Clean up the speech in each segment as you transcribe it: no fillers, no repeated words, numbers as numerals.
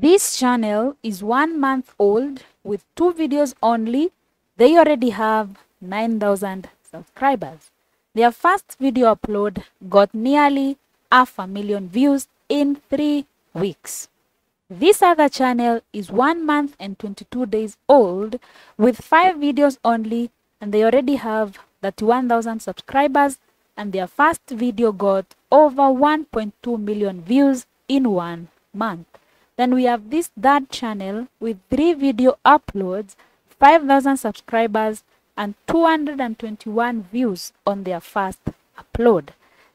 This channel is 1 month old with 2 videos only. They already have 9,000 subscribers. Their first video upload got nearly 500,000 views in 3 weeks. This other channel is 1 month and 22 days old with 5 videos only, and they already have 31,000 subscribers, and their first video got over 1.2 million views in 1 month. Then we have this third channel with 3 video uploads, 5,000 subscribers, and 221 views on their first upload.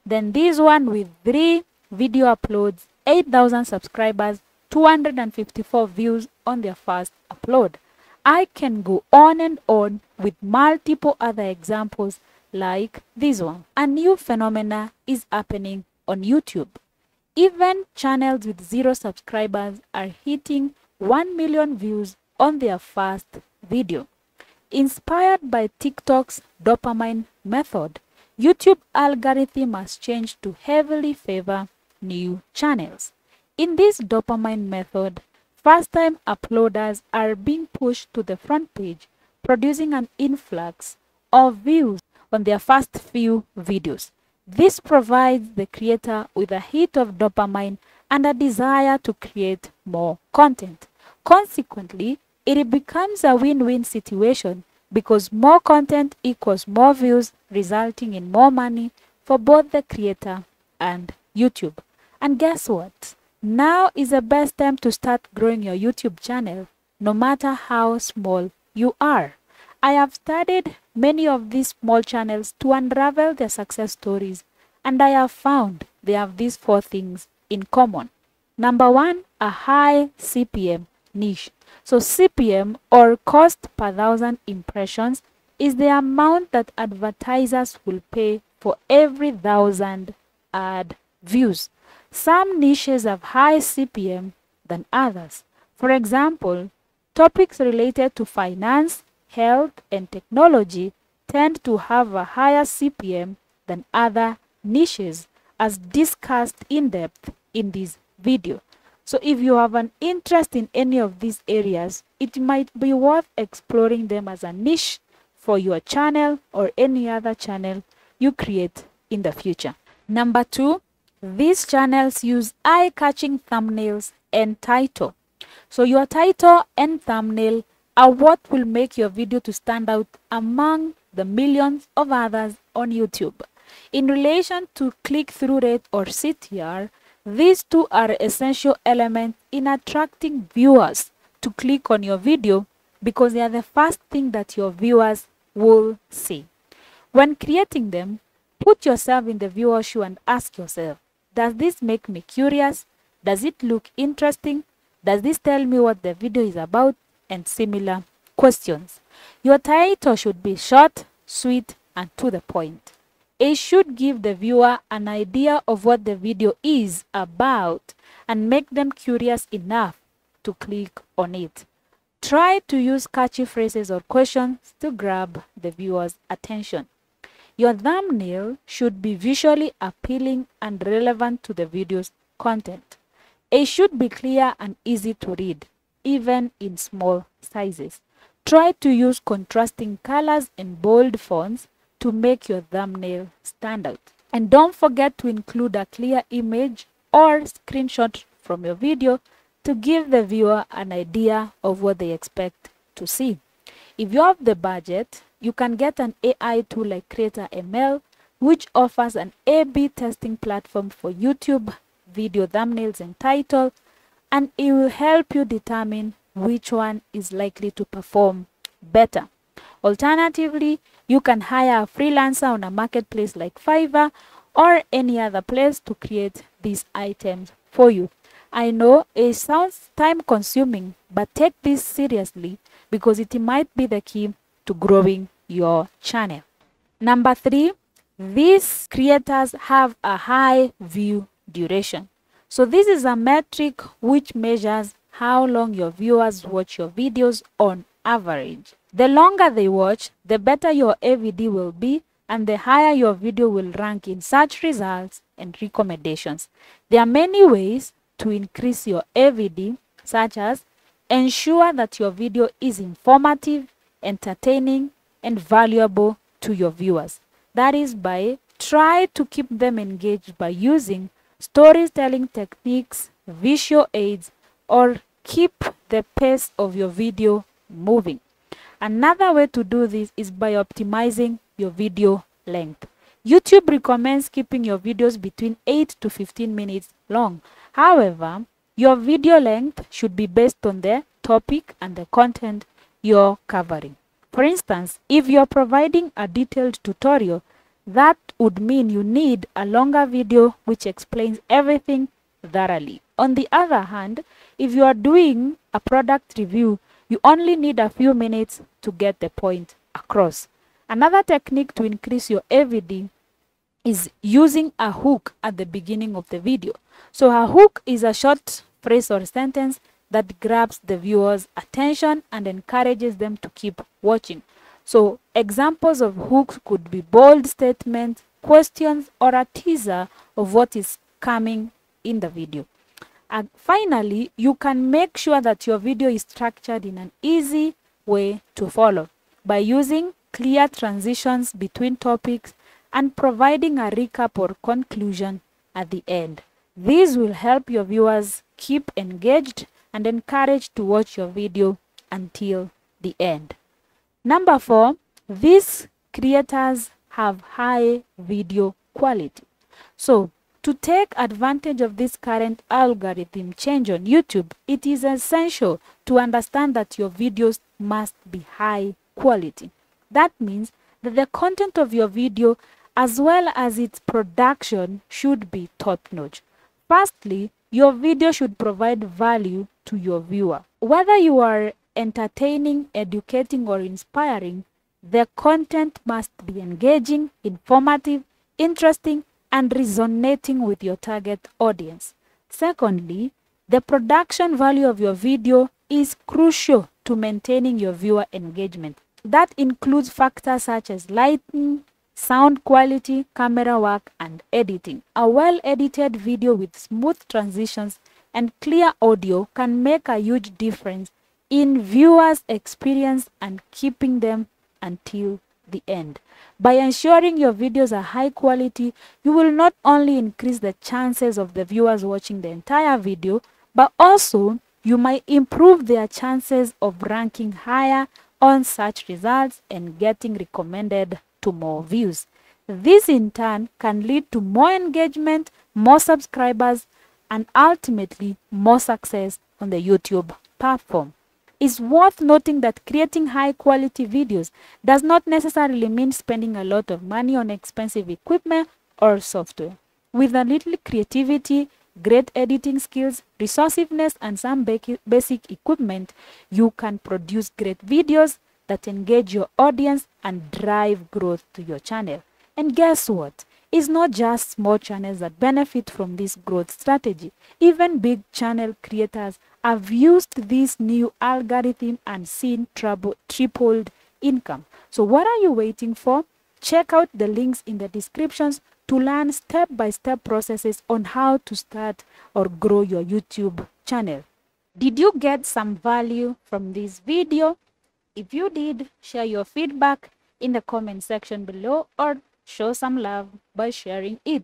Then this one with 3 video uploads, 8,000 subscribers, 254 views on their first upload. I can go on and on with multiple other examples like this one. A new phenomena is happening on YouTube. Even channels with 0 subscribers are hitting 1 million views on their first video. Inspired by TikTok's dopamine method, YouTube algorithm has changed to heavily favor new channels. In this dopamine method, first-time uploaders are being pushed to the front page, producing an influx of views on their first few videos. This provides the creator with a hit of dopamine and a desire to create more content. Consequently, it becomes a win-win situation because more content equals more views, resulting in more money for both the creator and YouTube. And guess what? Now is the best time to start growing your YouTube channel, no matter how small you are. I have studied many of these small channels to unravel their success stories, and I have found they have these 4 things in common. Number one, a high CPM niche. So CPM, or cost per thousand impressions, is the amount that advertisers will pay for every 1,000 ad views. Some niches have high CPM than others. For example, topics related to finance, health, and technology tend to have a higher CPM than other niches, as discussed in depth in this video. So if you have an interest in any of these areas, it might be worth exploring them as a niche for your channel or any other channel you create in the future. Number two, these channels use eye-catching thumbnails and title. So your title and thumbnail are what will make your video to stand out among the millions of others on YouTube. In relation to click-through rate or CTR, these two are essential elements in attracting viewers to click on your video because they are the first thing that your viewers will see. When creating them, put yourself in the viewer's shoe and ask yourself, does this make me curious? Does it look interesting? Does this tell me what the video is about? And similar questions. Your title should be short, sweet, and to the point. It should give the viewer an idea of what the video is about and make them curious enough to click on it. Try to use catchy phrases or questions to grab the viewer's attention. Your thumbnail should be visually appealing and relevant to the video's content. It should be clear and easy to read, even in small sizes. Try to use contrasting colors and bold fonts to make your thumbnail stand out. And don't forget to include a clear image or screenshot from your video to give the viewer an idea of what they expect to see. If you have the budget, you can get an AI tool like CreatorML, which offers an A/B testing platform for YouTube video thumbnails and title, and it will help you determine which one is likely to perform better. Alternatively, you can hire a freelancer on a marketplace like Fiverr or any other place to create these items for you. I know it sounds time-consuming, but take this seriously because it might be the key to growing your channel. Number three, these creators have a high view duration. So this is a metric which measures how long your viewers watch your videos on average. The longer they watch, the better your AVD will be, and the higher your video will rank in search results and recommendations. There are many ways to increase your AVD, such as ensure that your video is informative, entertaining, and valuable to your viewers. That is by try to keep them engaged by using storytelling techniques, visual aids, or keep the pace of your video moving. Another way to do this is by optimizing your video length. YouTube recommends keeping your videos between 8 to 15 minutes long. However, your video length should be based on the topic and the content you're covering. For instance, if you're providing a detailed tutorial, that would mean you need a longer video which explains everything thoroughly. On the other hand, if you are doing a product review, you only need a few minutes to get the point across. Another technique to increase your AVD is using a hook at the beginning of the video. So a hook is a short phrase or sentence that grabs the viewer's attention and encourages them to keep watching. So examples of hooks could be bold statements, questions, or a teaser of what is coming in the video. And finally, you can make sure that your video is structured in an easy way to follow by using clear transitions between topics and providing a recap or conclusion at the end. These will help your viewers keep engaged and encouraged to watch your video until the end. Number 4, these creators have high video quality. So, to take advantage of this current algorithm change on YouTube, it is essential to understand that your videos must be high quality. That means that the content of your video as well as its production should be top-notch. Firstly, your video should provide value to your viewer. Whether you are entertaining, educating, or inspiring, the content must be engaging, informative, interesting, and resonating with your target audience. Secondly, the production value of your video is crucial to maintaining your viewer engagement. That includes factors such as lighting, sound quality, camera work, and editing. A well-edited video with smooth transitions and clear audio can make a huge difference in viewers' experience and keeping them until the end. By ensuring your videos are high quality, you will not only increase the chances of the viewers watching the entire video, but also you might improve their chances of ranking higher on search results and getting recommended to more views. This in turn can lead to more engagement, more subscribers, and ultimately more success on the YouTube platform. It's worth noting that creating high-quality videos does not necessarily mean spending a lot of money on expensive equipment or software. With a little creativity, great editing skills, resourcefulness, and some basic equipment, you can produce great videos that engage your audience and drive growth to your channel. And guess what? It's not just small channels that benefit from this growth strategy. Even big channel creators have used this new algorithm and seen tripled income. So what are you waiting for? Check out the links in the descriptions to learn step-by-step processes on how to start or grow your YouTube channel. Did you get some value from this video? If you did, share your feedback in the comment section below or show some love by sharing it.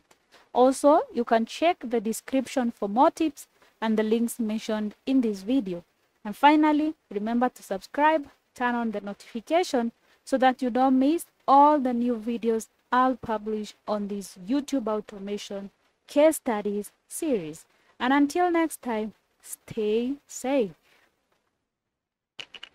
Also, you can check the description for more tips and the links mentioned in this video. And finally, remember to subscribe, turn on the notification so that you don't miss all the new videos I'll publish on this YouTube automation case studies series. And until next time, stay safe.